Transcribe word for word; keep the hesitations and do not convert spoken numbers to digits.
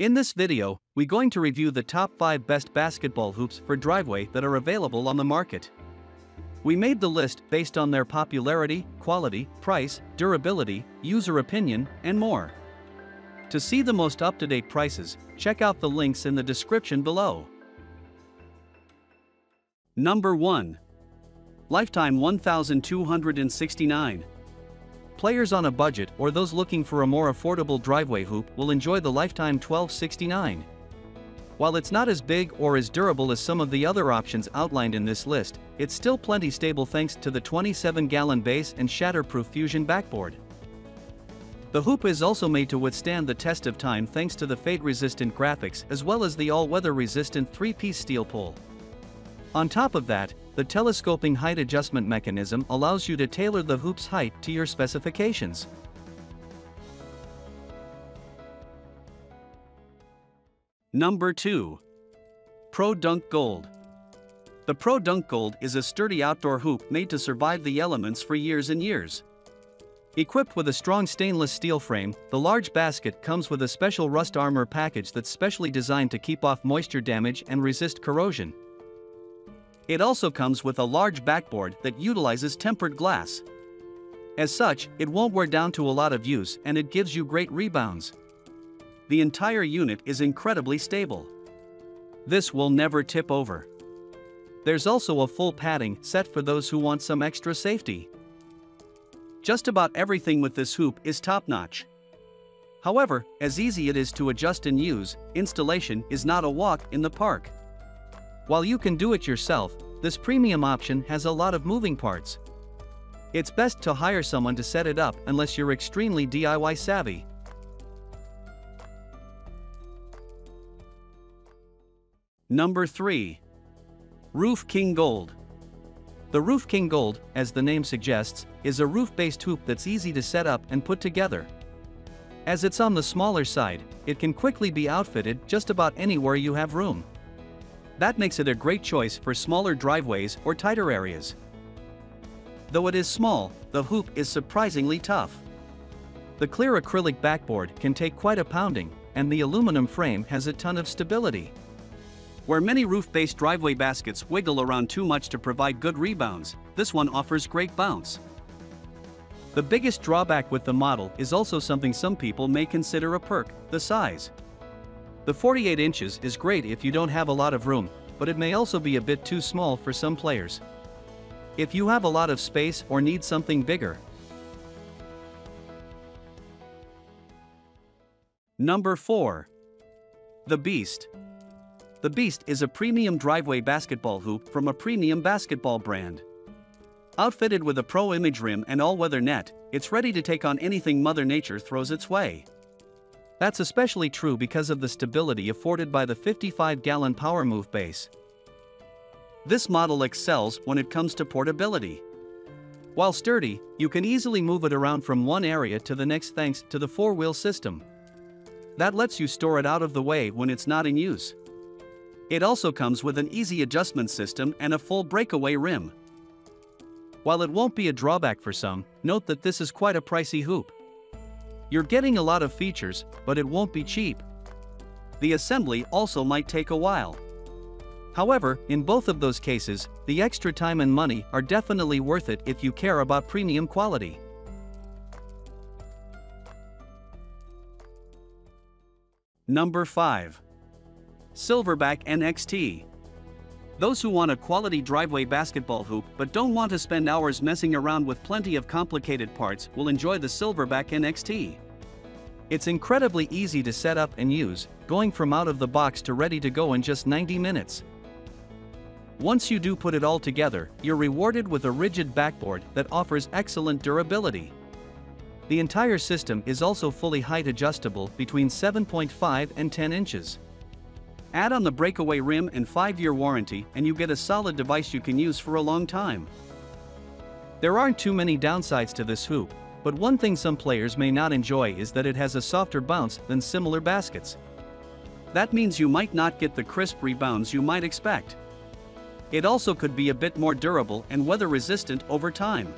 In this video, we're going to review the top five best basketball hoops for driveway that are available on the market. We made the list based on their popularity, quality, price, durability, user opinion, and more. To see the most up-to-date prices, check out the links in the description below. Number one. Lifetime twelve sixty-nine. Players on a budget or those looking for a more affordable driveway hoop will enjoy the Lifetime twelve sixty-nine. While it's not as big or as durable as some of the other options outlined in this list, it's still plenty stable thanks to the twenty-seven gallon base and shatterproof Fusion backboard. The hoop is also made to withstand the test of time thanks to the fade-resistant graphics as well as the all-weather resistant three-piece steel pole. On top of that, the telescoping height adjustment mechanism allows you to tailor the hoop's height to your specifications. Number two. Pro Dunk Gold. The Pro Dunk Gold is a sturdy outdoor hoop made to survive the elements for years and years. Equipped with a strong stainless steel frame, the large basket comes with a special rust armor package that's specially designed to keep off moisture damage and resist corrosion. It also comes with a large backboard that utilizes tempered glass. As such, it won't wear down to a lot of use and it gives you great rebounds. The entire unit is incredibly stable. This will never tip over. There's also a full padding set for those who want some extra safety. Just about everything with this hoop is top-notch. However, as easy it is to adjust and use, installation is not a walk in the park. While you can do it yourself, this premium option has a lot of moving parts. It's best to hire someone to set it up unless you're extremely D I Y savvy. Number three. Roof King Gold. The Roof King Gold, as the name suggests, is a roof-based hoop that's easy to set up and put together. As it's on the smaller side, it can quickly be outfitted just about anywhere you have room. That makes it a great choice for smaller driveways or tighter areas. Though it is small, the hoop is surprisingly tough. The clear acrylic backboard can take quite a pounding, and the aluminum frame has a ton of stability. Where many roof-based driveway baskets wiggle around too much to provide good rebounds, this one offers great bounce. The biggest drawback with the model is also something some people may consider a perk: the size. The forty-eight inches is great if you don't have a lot of room, but it may also be a bit too small for some players. If you have a lot of space or need something bigger. Number four. The Beast. The Beast is a premium driveway basketball hoop from a premium basketball brand. Outfitted with a Pro Image rim and all-weather net, it's ready to take on anything Mother Nature throws its way. That's especially true because of the stability afforded by the fifty-five gallon PowerMove base. This model excels when it comes to portability. While sturdy, you can easily move it around from one area to the next thanks to the four-wheel system. That lets you store it out of the way when it's not in use. It also comes with an easy adjustment system and a full breakaway rim. While it won't be a drawback for some, note that this is quite a pricey hoop. You're getting a lot of features, but it won't be cheap. The assembly also might take a while. However, in both of those cases, the extra time and money are definitely worth it if you care about premium quality. Number five. Silverback N X T. Those who want a quality driveway basketball hoop but don't want to spend hours messing around with plenty of complicated parts will enjoy the Silverback N X T. It's incredibly easy to set up and use, going from out of the box to ready to go in just ninety minutes. Once you do put it all together, you're rewarded with a rigid backboard that offers excellent durability. The entire system is also fully height adjustable between seven point five and ten inches. Add on the breakaway rim and five-year warranty and you get a solid device you can use for a long time. There aren't too many downsides to this hoop, but one thing some players may not enjoy is that it has a softer bounce than similar baskets. That means you might not get the crisp rebounds you might expect. It also could be a bit more durable and weather-resistant over time.